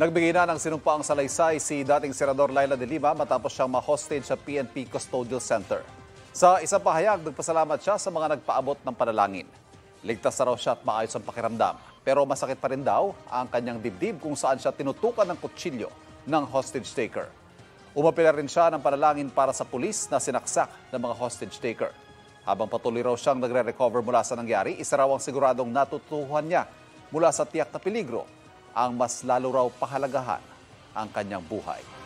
Nagbigay na ng sinumpaang salaysay si dating Senador Leila De Lima matapos siyang ma-hostage sa PNP Custodial Center. Sa isang pahayag, nagpasalamat siya sa mga nagpaabot ng panalangin. Ligtas na raw siya at maayos ang pakiramdam. Pero masakit pa rin daw ang kanyang dibdib kung saan siya tinutukan ng kutsilyo ng hostage taker. Umapila rin siya ng panalangin para sa pulis na sinaksak ng mga hostage taker. Habang patuloy raw siyang nagre-recover mula sa nangyari, isa raw ang siguradong natutuhan niya mula sa tiyak na peligro. Ang mas lalo raw pahalagahan ang kanyang buhay.